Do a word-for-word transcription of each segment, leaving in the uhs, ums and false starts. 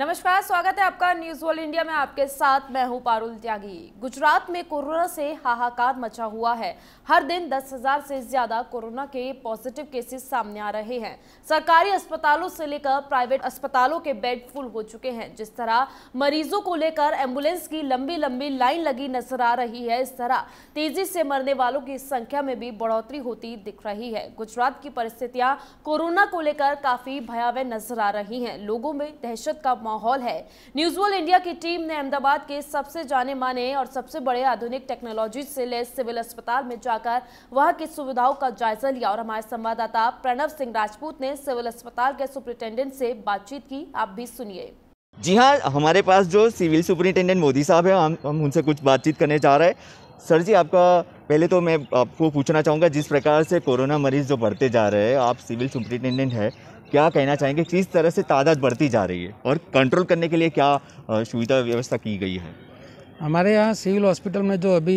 नमस्कार, स्वागत है आपका न्यूज़ वन इंडिया में। आपके साथ मैं हूं पारुल त्यागी। गुजरात में कोरोना से हाहाकार मचा हुआ है। हर दिन दस हजार से ज्यादा कोरोना के पॉजिटिव केसेस सामने आ रहे हैं। सरकारी अस्पतालों से लेकर प्राइवेट अस्पतालों के बेड फुल हो चुके हैं। जिस तरह मरीजों को लेकर एम्बुलेंस की लंबी लंबी लाइन लगी नजर आ रही है, इस तरह तेजी से मरने वालों की संख्या में भी बढ़ोतरी होती दिख रही है। गुजरात की परिस्थितियाँ कोरोना को लेकर काफी भयावह नजर आ रही है। लोगों में दहशत का माहौल है। न्यूज़ वन इंडिया की टीम ने अहमदाबाद के सबसे जाने माने और सबसे बड़े आधुनिक टेक्नोलॉजी से लैस सिविल अस्पताल में जाकर वहां की सुविधाओं का जायजा लिया और हमारे संवाददाता प्रणव राजपूत ने सिविल अस्पताल के सुपरिटेंडेंट से बातचीत की। आप भी सुनिए। जी हाँ, हमारे पास जो सिविल सुपरिटेंडेंट मोदी साहब है, हम, हम उनसे कुछ बातचीत करने जा रहे हैं। सर जी, आपका पहले तो मैं आपको पूछना चाहूँगा, जिस प्रकार से कोरोना मरीज जो बढ़ते जा रहे हैं, आप सिविल सुपरिटेंडेंट है, क्या कहना चाहेंगे किस तरह से तादाद बढ़ती जा रही है और कंट्रोल करने के लिए क्या सुविधा व्यवस्था की गई है? हमारे यहाँ सिविल हॉस्पिटल में जो अभी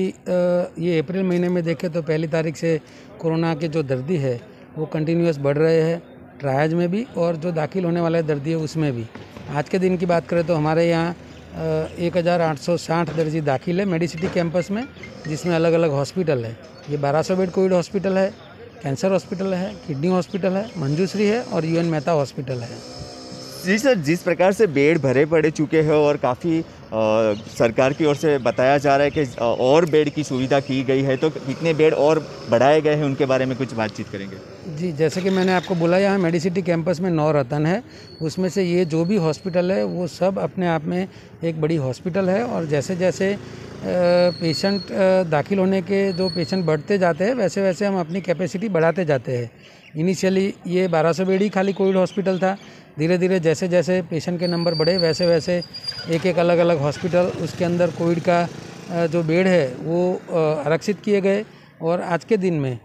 ये अप्रैल महीने में देखें तो पहली तारीख से कोरोना के जो दर्दी है वो कंटिन्यूस बढ़ रहे हैं, ट्रायज में भी और जो दाखिल होने वाले दर्दी है उसमें भी। आज के दिन की बात करें तो हमारे यहाँ एक हज़ार आठ सौ साठ दर्जी दाखिल है मेडिसिटी कैंपस में, जिसमें अलग अलग हॉस्पिटल है। ये बारह सौ बेड कोविड हॉस्पिटल है, कैंसर हॉस्पिटल है, किडनी हॉस्पिटल है, मंजुश्री है और यूएन मेहता हॉस्पिटल है। जी सर, जिस प्रकार से बेड भरे पड़े चुके हैं और काफ़ी सरकार की ओर से बताया जा रहा है कि और बेड की सुविधा की गई है, तो कितने बेड और बढ़ाए गए हैं उनके बारे में कुछ बातचीत करेंगे? जी, जैसे कि मैंने आपको बोला, यहाँ मेडिसिटी कैंपस में नौ रतन है, उसमें से ये जो भी हॉस्पिटल है वो सब अपने आप में एक बड़ी हॉस्पिटल है। और जैसे जैसे पेशेंट दाखिल होने के जो पेशेंट बढ़ते जाते हैं वैसे वैसे हम अपनी कैपेसिटी बढ़ाते जाते हैं। इनिशियली ये बारह सौ बेड ही खाली कोविड हॉस्पिटल था। धीरे धीरे जैसे जैसे पेशेंट के नंबर बढ़े वैसे वैसे एक एक अलग अलग हॉस्पिटल उसके अंदर कोविड का जो बेड है वो आरक्षित किए गए और आज के दिन में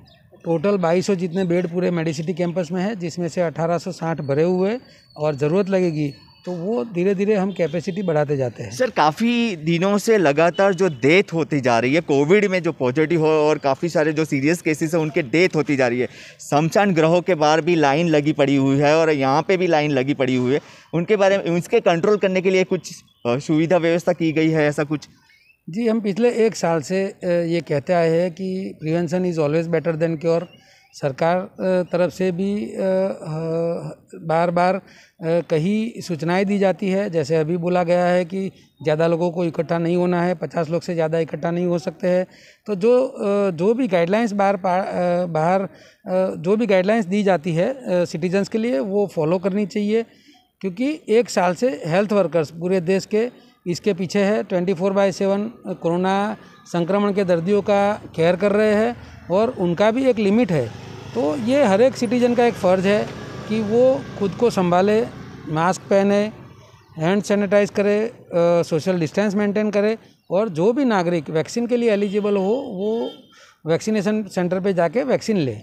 टोटल बाईस सौ जितने बेड पूरे मेडिसिटी कैंपस में है, जिसमें से अठारह सौ साठ भरे हुए और ज़रूरत लगेगी तो वो धीरे धीरे हम कैपेसिटी बढ़ाते जाते हैं। सर, काफ़ी दिनों से लगातार जो डेथ होती जा रही है कोविड में, जो पॉजिटिव हो और काफ़ी सारे जो सीरियस केसेस हैं उनके डेथ होती जा रही है। शमशान ग्रहों के बाहर भी लाइन लगी पड़ी हुई है और यहाँ पे भी लाइन लगी पड़ी हुई है। उनके बारे में, उसके कंट्रोल करने के लिए कुछ सुविधा व्यवस्था की गई है, ऐसा कुछ? जी, हम पिछले एक साल से ये कहते आए हैं कि prevention is always better than cure. सरकार तरफ से भी बार बार कई सूचनाएं दी जाती है। जैसे अभी बोला गया है कि ज़्यादा लोगों को इकट्ठा नहीं होना है, पचास लोग से ज़्यादा इकट्ठा नहीं हो सकते हैं। तो जो जो भी गाइडलाइंस बाहर बाहर जो भी गाइडलाइंस दी जाती है सिटीजन्स के लिए वो फॉलो करनी चाहिए, क्योंकि एक साल से हेल्थ वर्कर्स पूरे देश के इसके पीछे है। Twenty four by seven corona संक्रमण के दर्दियों का केयर कर रहे हैं और उनका भी एक लिमिट है। तो ये हर एक सिटीजन का एक फ़र्ज़ है कि वो खुद को संभाले, मास्क पहने, हैंड सैनिटाइज करे, सोशल डिस्टेंस मेंटेन करे और जो भी नागरिक वैक्सीन के लिए एलिजिबल हो वो वैक्सीनेशन सेंटर पे जाके वैक्सीन ले।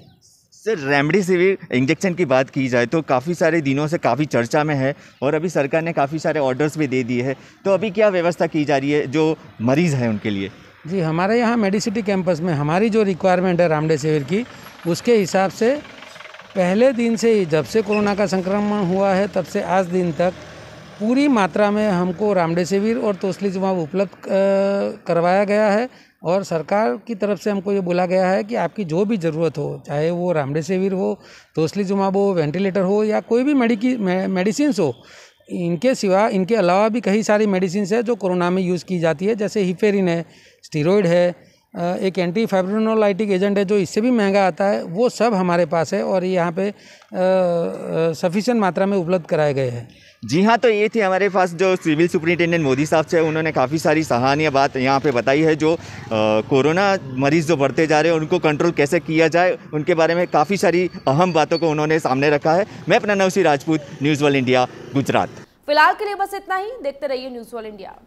सर, रेमडेसिविर इंजेक्शन की बात की जाए तो काफ़ी सारे दिनों से काफ़ी चर्चा में है और अभी सरकार ने काफ़ी सारे ऑर्डर्स भी दे दिए हैं, तो अभी क्या व्यवस्था की जा रही है जो मरीज़ हैं उनके लिए? जी, हमारे यहाँ मेडिसिटी कैंपस में हमारी जो रिक्वायरमेंट है रेमडेसिविर की, उसके हिसाब से पहले दिन से ही, जब से कोरोना का संक्रमण हुआ है तब से आज दिन तक पूरी मात्रा में हमको रेमडेसिविर और टोसिलिज़ुमैब उपलब्ध करवाया गया है। और सरकार की तरफ से हमको ये बोला गया है कि आपकी जो भी ज़रूरत हो, चाहे वो रेमडेसिविर हो, टोसिलिज़ुमैब हो, वेंटिलेटर हो या कोई भी मेडिकी मेडिसिन हो, इनके सिवा इनके अलावा भी कई सारी मेडिसिन है जो कोरोना में यूज़ की जाती है। जैसे हीफेरिन है, स्टीरोइड है, एक एंटी फाइब्रोनोलाइटिक एजेंट है जो इससे भी महंगा आता है, वो सब हमारे पास है और यहाँ पे सफिशिएंट मात्रा में उपलब्ध कराए गए हैं। जी हाँ, तो ये थी हमारे पास जो सिविल सुपरिटेंडेंट मोदी साहब से, उन्होंने काफ़ी सारी सराहनीय बात यहाँ पे बताई है। जो कोरोना मरीज़ जो बढ़ते जा रहे हैं उनको कंट्रोल कैसे किया जाए उनके बारे में काफ़ी सारी अहम बातों को उन्होंने सामने रखा है। मैं Pranav Rajput, news one India, Gujarat. फिलहाल के लिए बस इतना ही। देखते रहिए न्यूज़ वन इंडिया।